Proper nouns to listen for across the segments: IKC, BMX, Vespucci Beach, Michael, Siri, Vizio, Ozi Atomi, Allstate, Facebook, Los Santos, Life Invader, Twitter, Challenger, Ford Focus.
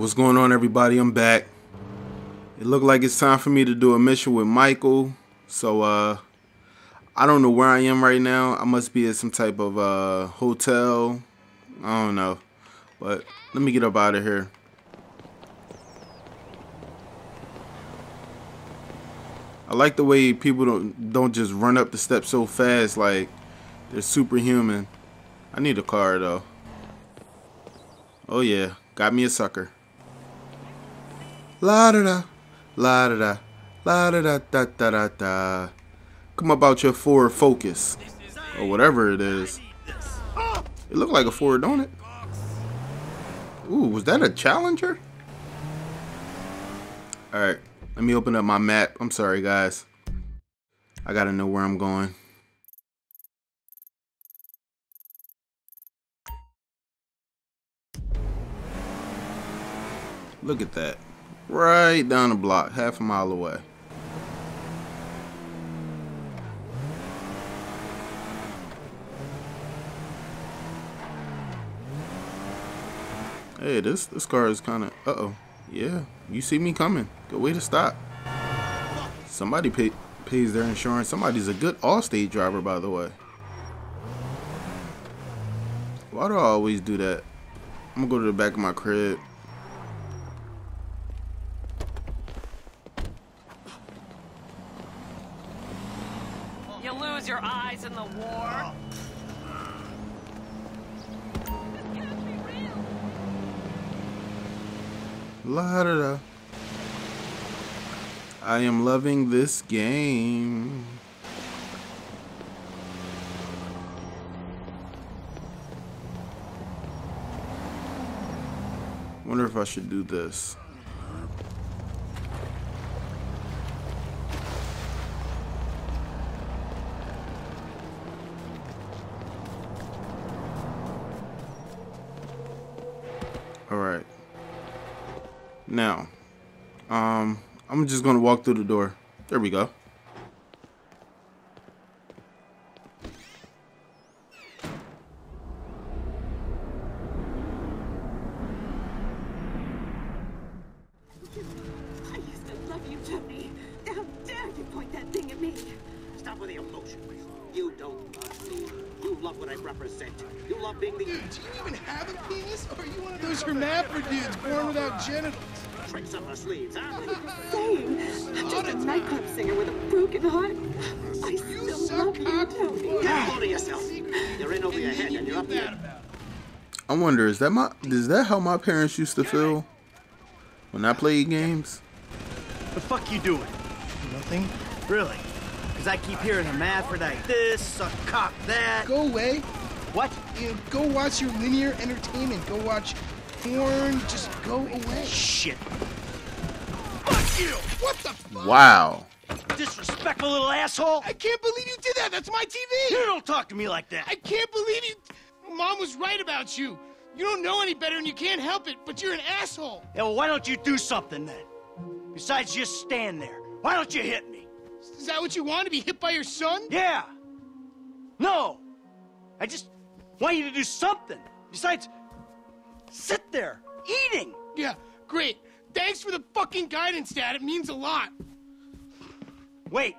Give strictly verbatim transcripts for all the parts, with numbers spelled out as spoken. What's going on, everybody? I'm back. It looked like it's time for me to do a mission with Michael. So uh I don't know where I am right now. I must be at some type of uh hotel. I don't know. But let me get up out of here. I like the way people don't don't just run up the steps so fast, like they're superhuman. I need a car though. Oh yeah, got me a sucker. La da da, la da da, la da da da da da da. Come about your Ford Focus, or whatever it is. It looked like a Ford, don't it? Ooh, was that a Challenger? All right. Let me open up my map. I'm sorry, guys. I gotta know where I'm going. Look at that. Right down the block, half a mile away. Hey, this this car is kind of... Uh-oh. Yeah, you see me coming. Good way to stop. Somebody pay, pays their insurance. Somebody's a good Allstate driver, by the way. Why do I always do that? I'm gonna go to the back of my crib. You lose your eyes in the war. La da da. I am loving this game. Wonder if I should do this. All right. Now, um, I'm just gonna walk through the door. There we go. I used to love you, Jimmy. How dare you point that thing at me? Stop with the emotion, please. You don't love me. You love what I represent. You love being the... Dude, do you even have a penis? Or are you one of those hermaphrodites born without genitals? Tricks up her sleeves, huh? What are you saying? I'm just a nightclub singer with a broken heart. I still love you, Tony. Hold on yourself. You're in over your head and you're up here. I wonder, is that my, is that how my parents used to feel when I played games? What the fuck you doing? Nothing. Really? Because I keep hearing hermaphrodite this, suck cock that. Go away. What? You know, go watch your linear entertainment. Go watch... Porn, just go away. Shit. Fuck you! What the fuck? Wow. Disrespectful little asshole. I can't believe you did that. That's my T V. You don't talk to me like that. I can't believe you. Mom was right about you. You don't know any better and you can't help it, but you're an asshole. Yeah, well, why don't you do something then? Besides just stand there. Why don't you hit me? Is that what you want? To be hit by your son? Yeah. No. I just want you to do something. Besides... sit there, eating! Yeah, great. Thanks for the fucking guidance, Dad. It means a lot. Wait.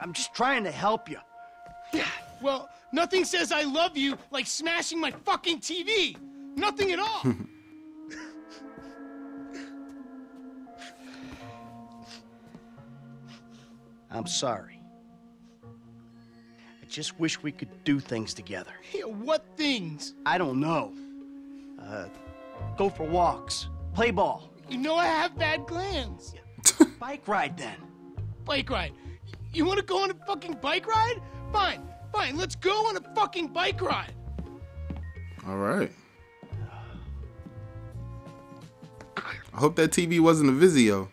I'm just trying to help you. Yeah, well, nothing says I love you like smashing my fucking T V. Nothing at all. I'm sorry. Just wish we could do things together. Yeah, what things? I don't know. Uh, go for walks. Play ball. You know I have bad glands. Bike ride then. Bike ride? You want to go on a fucking bike ride? Fine, fine. Let's go on a fucking bike ride. All right. I hope that T V wasn't a Vizio.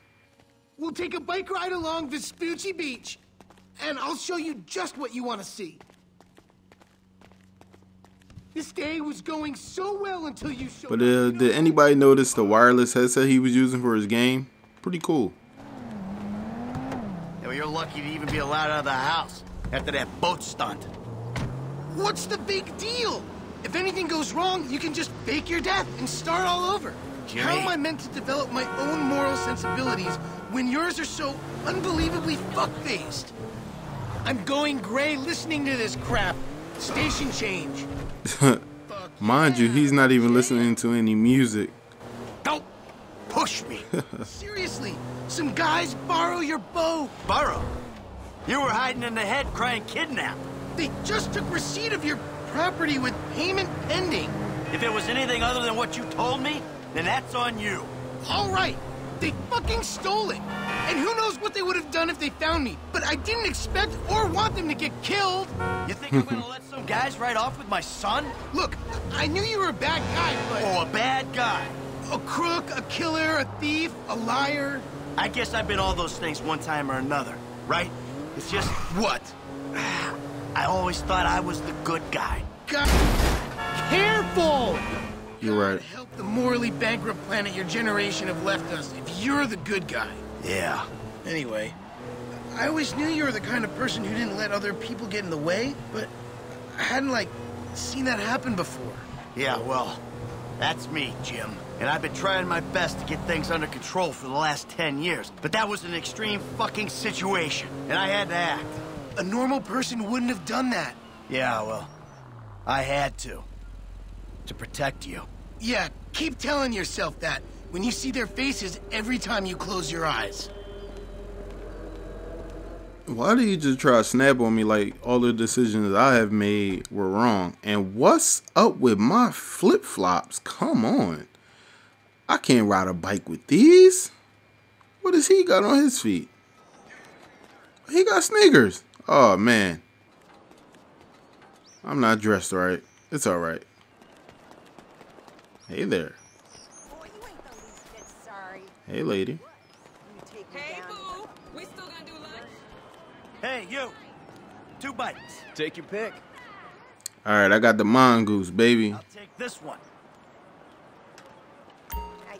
We'll take a bike ride along Vespucci Beach. And I'll show you just what you want to see. This day was going so well until you showed... But uh, did anybody notice the wireless headset he was using for his game? Pretty cool. Yeah, well, you're lucky to even be allowed out of the house after that boat stunt. What's the big deal? If anything goes wrong, you can just fake your death and start all over. Jimmy. How am I meant to develop my own moral sensibilities when yours are so unbelievably fuck-faced? I'm going gray listening to this crap. Station change. Mind you, he's not even listening to any music. Don't push me. Seriously, some guys borrow your bow. Borrow? You were hiding in the head crying kidnap. They just took receipt of your property with payment pending. If it was anything other than what you told me, then that's on you. All right. They fucking stole it. And who knows what they would have done if they found me. But I didn't expect or want them to get killed. You think I'm going to let some guys ride off with my son? Look, I knew you were a bad guy, but... Oh, a bad guy. A crook, a killer, a thief, a liar. I guess I've been all those things one time or another, right? It's just... What? I always thought I was the good guy. God... Careful! You're right. God help the morally bankrupt planet your generation have left us if you're the good guy. Yeah. Anyway, I always knew you were the kind of person who didn't let other people get in the way, but I hadn't, like, seen that happen before. Yeah, well, that's me, Jim. And I've been trying my best to get things under control for the last ten years. But that was an extreme fucking situation, and I had to act. A normal person wouldn't have done that. Yeah, well, I had to. To protect you. Yeah, keep telling yourself that. When you see their faces every time you close your eyes. Why do you just try to snap on me like all the decisions I have made were wrong? And what's up with my flip-flops? Come on. I can't ride a bike with these. What has he got on his feet? He got sneakers. Oh, man. I'm not dressed right. It's all right. Hey there. Hey, lady. Hey, boo. We still gonna do lunch? Hey, you. Two bites. Take your pick. All right, I got the mongoose, baby. I'll take this one.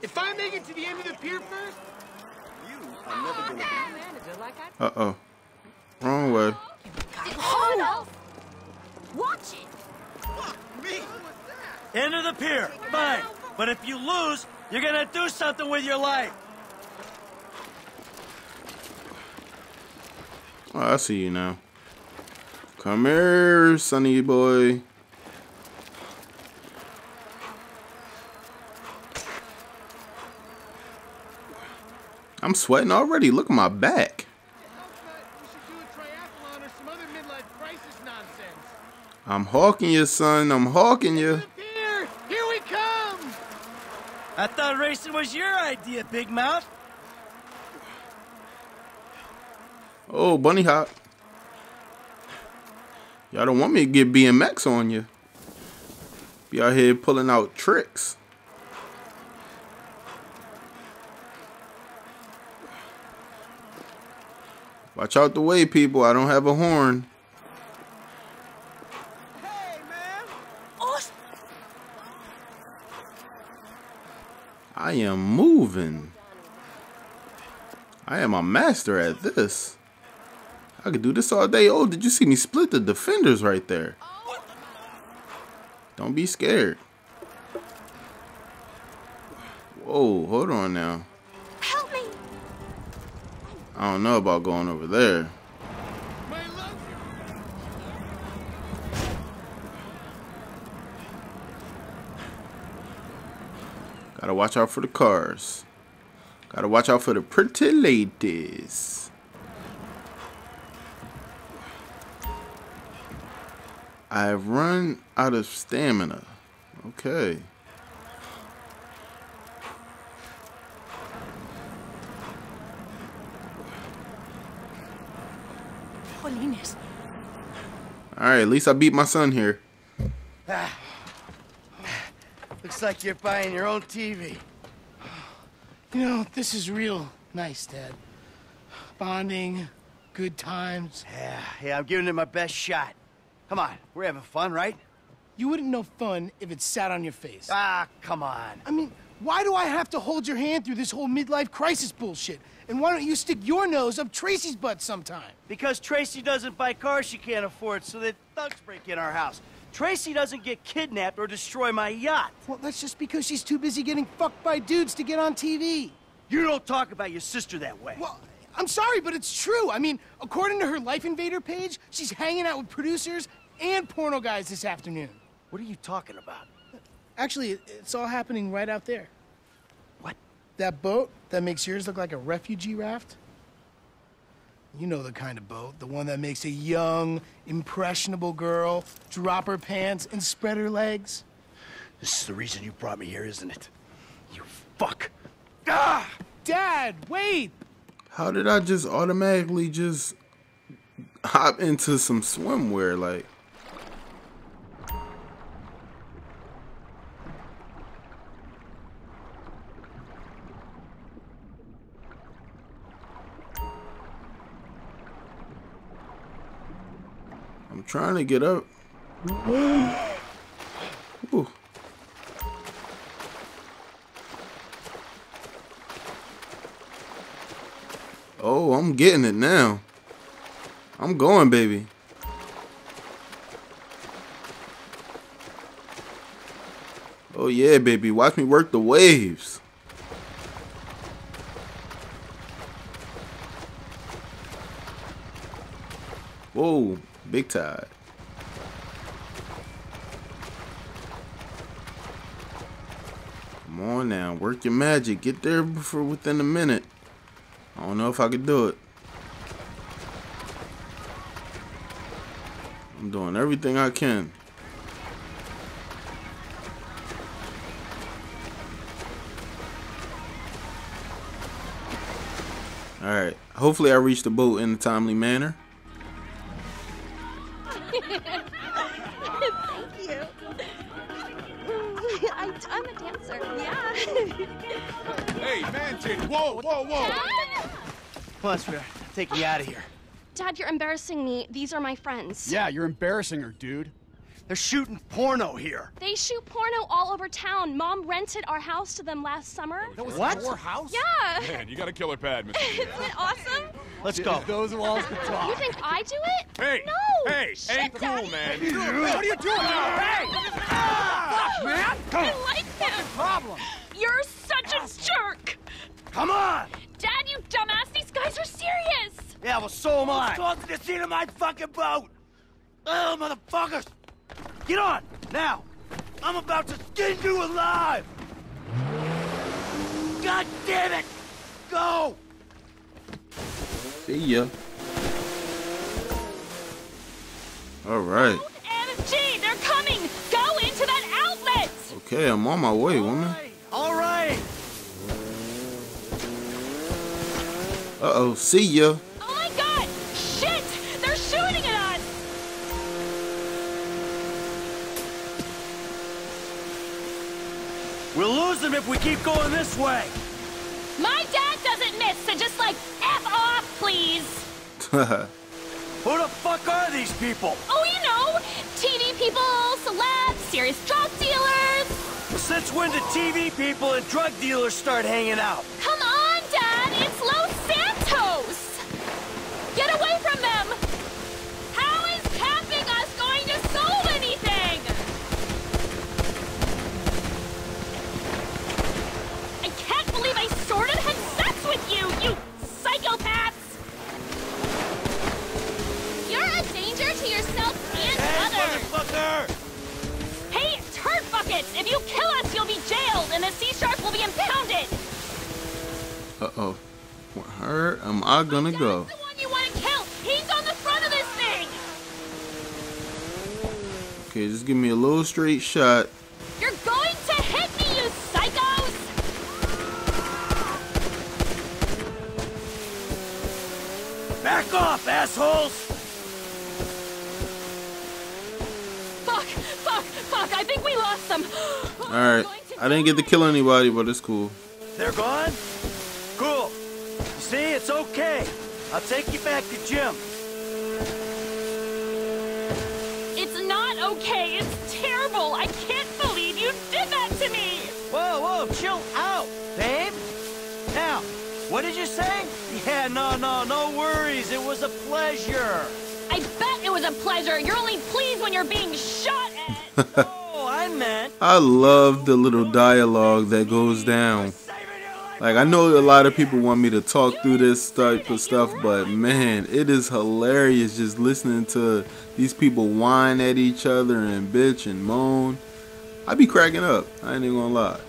If I make it to the end of the pier first, you are never gonna be. Uh oh. Wrong way. Oh. Watch it. Fuck me. End of the pier. Fine. But if you lose, you're gonna do something with your life. Oh, I see you now. Come here, sonny boy. I'm sweating already. Look at my back. I'm hawking you, son. I'm hawking you. I thought racing was your idea, Big Mouth. Oh, bunny hop. Y'all don't want me to get B M X on you. Be out here pulling out tricks. Watch out the way, people. I don't have a horn. I am moving. I am a master at this. I could do this all day. Oh, did you see me split the defenders right there? Don't be scared. Whoa, hold on now. Help me. I don't know about going over there. Gotta watch out for the cars. Gotta watch out for the pretty ladies. I've run out of stamina. Okay. Jolines. All right, at least I beat my son here. Ah. Looks like you're buying your own T V. You know, this is real nice, Dad. Bonding, good times. Yeah, yeah, I'm giving it my best shot. Come on, we're having fun, right? You wouldn't know fun if it sat on your face. Ah, come on. I mean, why do I have to hold your hand through this whole midlife crisis bullshit? And why don't you stick your nose up Tracy's butt sometime? Because Tracy doesn't buy cars she can't afford, so that thugs break in our house. Tracy doesn't get kidnapped or destroy my yacht. Well, that's just because she's too busy getting fucked by dudes to get on T V. You don't talk about your sister that way. Well, I'm sorry, but it's true. I mean, according to her Life Invader page, she's hanging out with producers and porno guys this afternoon. What are you talking about? Actually, it's all happening right out there. What? That boat that makes yours look like a refugee raft? You know the kind of boat, the one that makes a young, impressionable girl drop her pants and spread her legs. This is the reason you brought me here, isn't it? You fuck. Ah! Dad, wait! How did I just automatically just hop into some swimwear, like? I'm trying to get up. Ooh. Oh, I'm getting it now. I'm going, baby. Oh yeah, baby. Watch me work the waves. Whoa. Big tide. Come on now, work your magic. Get there before within a minute. I don't know if I could do it. I'm doing everything I can. Alright, hopefully I reach the boat in a timely manner. Thank you. I, I'm a dancer. Yeah. Hey, man, chick. Whoa, whoa, whoa. Dad? Plus, we're taking you out of here. Dad, you're embarrassing me. These are my friends. Yeah, you're embarrassing her, dude. They're shooting porno here. They shoot porno all over town. Mom rented our house to them last summer. That was what? Your house? Yeah. Man, you got a killer pad, Mister Isn't it awesome? Let's go. If those walls could talk. You think I do it? Hey. No. Hey. Shit, ain't cool, man. What are you doing? Hey. Fuck, man. I like that. What's the problem? You're such a jerk. Come on. Dad, you dumbass. These guys are serious. Yeah, well, so am I. Talk to the scene of my fucking boat. Oh, motherfuckers. Get on! Now! I'm about to skin you alive! God damn it! Go! See ya. Alright. M G, they're coming! Go into that outlet! Okay, I'm on my way, woman. Alright! Uh-oh, see ya. We'll lose them if we keep going this way. My dad doesn't miss, so just like F off, please. Who the fuck are these people? Oh, you know, T V people, celebs, serious drug dealers. Since when did T V people and drug dealers start hanging out? Come on, Dad, it's Los Santos. Get away from them. How is capping us going to solve anything? I sort of had sex with you, you psychopaths! You're a danger to yourself and hey, others! Motherfucker! Hey, turd buckets! If you kill us, you'll be jailed, and the sea shark will be impounded! Uh-oh. Where am I gonna My go? Dad's the one you want to kill! He's on the front of this thing! Okay, just give me a little straight shot. You're going to hit me, you psychos! Back off, assholes! Fuck, fuck, fuck, I think we lost them. Alright, I didn't get to kill anybody, but it's cool. They're gone? Cool. You see, it's okay. I'll take you back to Jim. It's not okay, it's terrible. I can't believe you did that to me. Whoa, whoa, chill out, babe. Now. What did you say? Yeah, no, no, no worries. It was a pleasure. I bet it was a pleasure. You're only pleased when you're being shot at. I love the little dialogue that goes down. Like, I know a lot of people want me to talk through this type of stuff, but man, it is hilarious just listening to these people whine at each other and bitch and moan. I be cracking up. I ain't even gonna lie.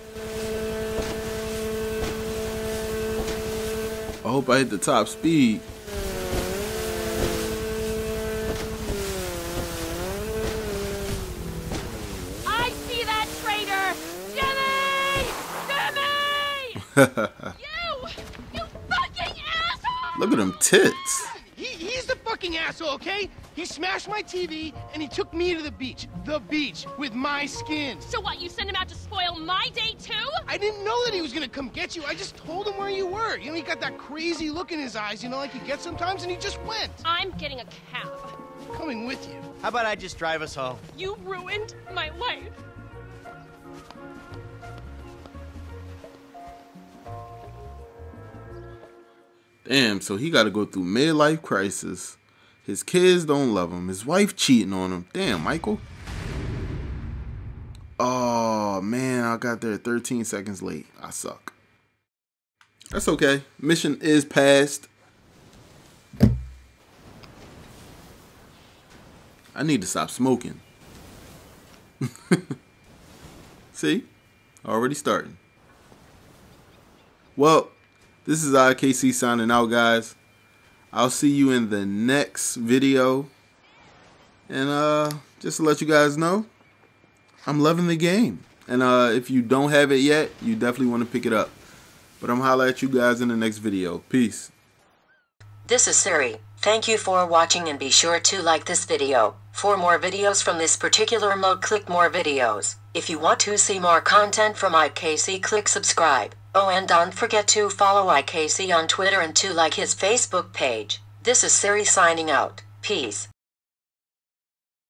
I hope I hit the top speed. you, you fucking asshole! Look at them tits. He, he's the fucking asshole, okay? He smashed my T V and he took me to the beach. The beach with my skin. So what, you sent him out to spoil my day too? I didn't know that he was gonna come get you. I just told him where you were. You know, he got that crazy look in his eyes, you know, like he gets sometimes, and he just went. I'm getting a cab. I'm coming with you. How about I just drive us home? You ruined my life. Damn, so he got to go through midlife crisis. His kids don't love him. His wife cheating on him. Damn, Michael. Oh, man, I got there thirteen seconds late. I suck. That's okay. Mission is passed. I need to stop smoking. See? Already starting. Well, this is I K C signing out, guys. I'll see you in the next video. And uh, just to let you guys know, I'm loving the game. And uh, if you don't have it yet, you definitely want to pick it up. But I'm going to holler at you guys in the next video. Peace. This is Siri. Thank you for watching, and be sure to like this video. For more videos from this particular mode, click more videos. If you want to see more content from I K C, click subscribe. Oh, and don't forget to follow I K C on Twitter and to like his Facebook page. This is Siri signing out. Peace.